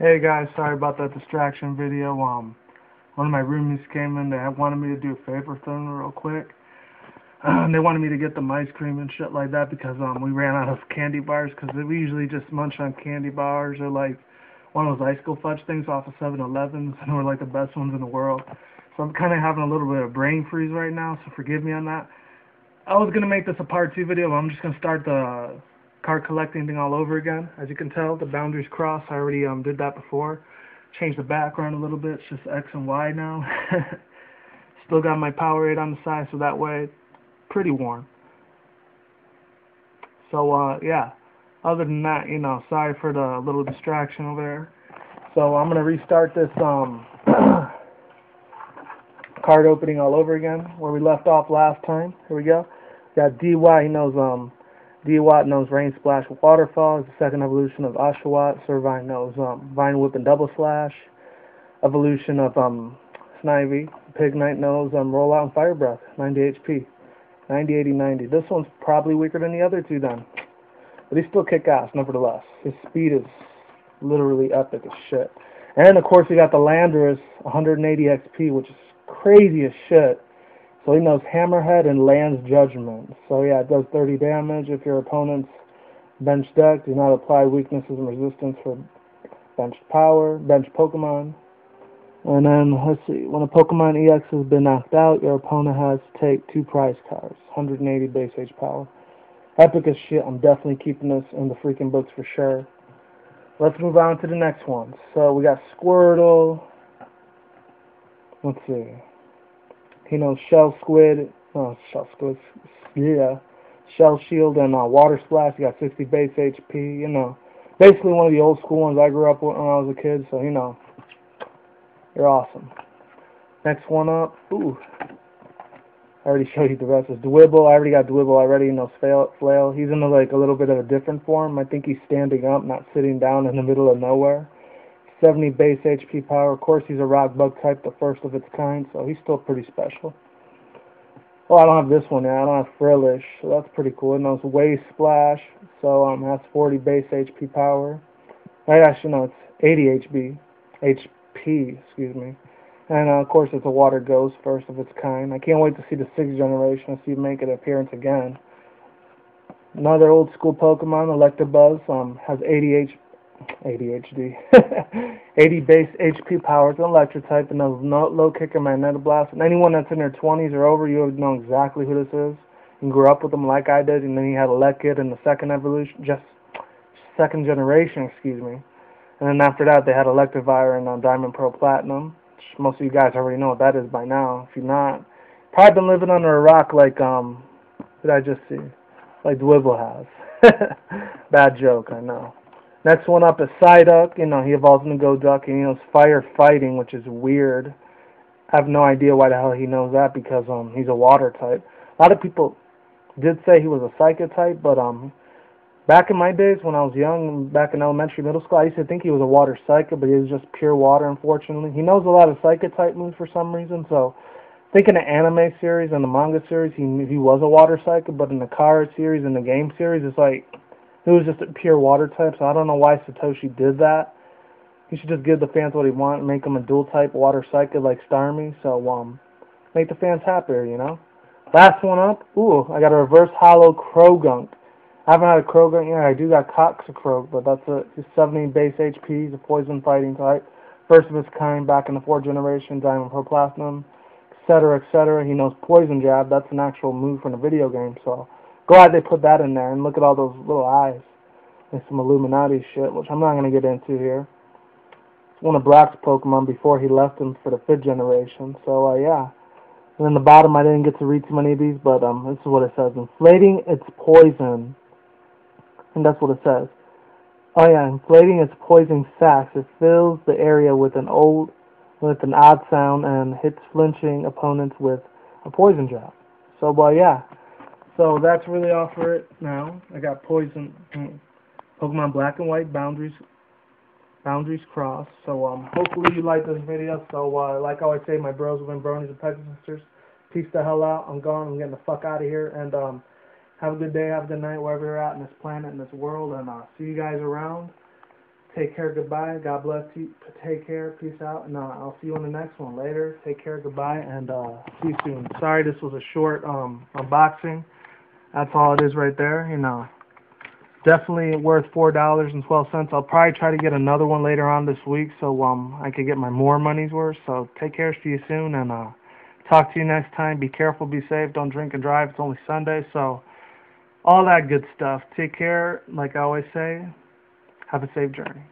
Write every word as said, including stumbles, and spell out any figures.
Hey guys, sorry about that distraction video. Um, one of my roomies came in. They wanted me to do a favor thing real quick. Um, they wanted me to get them ice cream and shit like that because um we ran out of candy bars because we usually just munch on candy bars or like one of those icicle fudge things off of seven elevens, and we're like the best ones in the world. So I'm kind of having a little bit of brain freeze right now, so forgive me on that. I was gonna make this a part two video, but I'm just gonna start the card collecting thing all over again. As you can tell, the boundaries cross. I already um did that before. Changed the background a little bit. It's just X and Y now. Still got my Powerade on the side, so that way it's pretty warm. So uh yeah. Other than that, you know, sorry for the little distraction over there. So I'm gonna restart this um card opening all over again where we left off last time. Here we go. We got D Y. He knows um. Dewott knows Rain Splash Waterfall. It's the second evolution of Oshawott. Servine knows um, Vine Whip and Double Slash. Evolution of um, Snivy. Pig Knight knows um, Roll Out and Fire Breath. ninety H P. ninety, eighty, ninety. This one's probably weaker than the other two then. But he still kick ass, nevertheless. His speed is literally epic as shit. And of course, we got the Landorus one hundred eighty X P, which is crazy as shit. So he knows Hammerhead and Land's Judgment. So yeah, it does thirty damage if your opponent's bench deck. Do not apply weaknesses and resistance for bench power, bench Pokemon. And then, let's see, when a Pokemon E X has been knocked out, your opponent has to take two prize cards, one hundred eighty base H power. Epic as shit. I'm definitely keeping this in the freaking books for sure. Let's move on to the next one. So we got Squirtle. Let's see. He knows Shell Squid, oh, Shell Squid, yeah, Shell Shield and uh, Water Splash. He got sixty base H P, you know. Basically one of the old school ones I grew up with when I was a kid, so, you know, you're awesome. Next one up, ooh, I already showed you the rest. It's Dwebble. I already got Dwebble. I already know Flail. He's in, a, like, a little bit of a different form. I think he's standing up, not sitting down in the middle of nowhere. seventy base H P power. Of course, he's a rock bug type, the first of its kind, so he's still pretty special. Oh, I don't have this one now. I don't have Frillish, so that's pretty cool. It knows Wave Splash, so um, has forty base H P power. Actually, no, it's eighty H P, H P, excuse me. And, uh, of course, it's a Water Ghost, first of its kind. I can't wait to see the sixth generation and see it make an appearance again. Another old school Pokemon, Electabuzz, um, has eighty H P. A D H D. eighty base H P power. It's an electric type and knows no, Low Kick and Magnetic Blast. And anyone that's in their twenties or over, you would know exactly who this is. You grew up with him like I did, and then he had Elecid in the second evolution, just second generation, excuse me. And then after that, they had Electivire and uh, Diamond Pro Platinum, which most of you guys already know what that is by now. If you're not, probably been living under a rock like, um, what did I just see? Like Dwebble has. Bad joke, I know. Next one up is Psyduck. You know, he evolves into Go Duck, and he knows Fire Fighting, which is weird. I have no idea why the hell he knows that, because um he's a water type. A lot of people did say he was a psychic type, but um back in my days when I was young, back in elementary, middle school, I used to think he was a water psychic, but he was just pure water, unfortunately. He knows a lot of psychic type moves for some reason, so I think in the anime series and the manga series, he he was a water psychic, but in the card series and the game series, it's like it was just a pure water type, so I don't know why Satoshi did that. He should just give the fans what he wants and make them a dual type water psychic like Starmie, so um, make the fans happier, you know? Last one up, ooh, I got a reverse hollow Croagunk. I haven't had a Croagunk yet. I do got Toxicroak, but that's a he's seventy base H P, he's a poison fighting type. First of its kind back in the fourth generation, Diamond Pro Platinum, et cetera, et cetera. He knows Poison Jab. That's an actual move from the video game, so glad they put that in there, and look at all those little eyes. There's some Illuminati shit, which I'm not going to get into here. It's one of Black's Pokemon before he left him for the fifth generation, so uh, yeah. And then the bottom, I didn't get to read too many of these, but um, this is what it says. Inflating its poison. And that's what it says. Oh yeah, inflating its poison sacs. It fills the area with an old, with an odd sound and hits flinching opponents with a poison drop. So, well, uh, yeah. So that's really all for it now. I got Poison, Pokemon Black and White, Boundaries, Boundaries Crossed. So um, hopefully you like this video. So uh, like I always say, my bros have been bronies and peasant sisters. Peace the hell out. I'm gone. I'm getting the fuck out of here. And um, have a good day, have a good night, wherever you're at in this planet, in this world. And uh, see you guys around. Take care, goodbye. God bless you. Take care, peace out. And uh, I'll see you on the next one later. Take care, goodbye, and uh, see you soon. Sorry this was a short um, unboxing. That's all it is right there. You know, definitely worth four dollars and twelve cents. I'll probably try to get another one later on this week so um, I can get my more money's worth. So take care, see you soon, and uh, talk to you next time. Be careful, be safe, don't drink and drive. It's only Sunday, so all that good stuff. Take care, like I always say. Have a safe journey.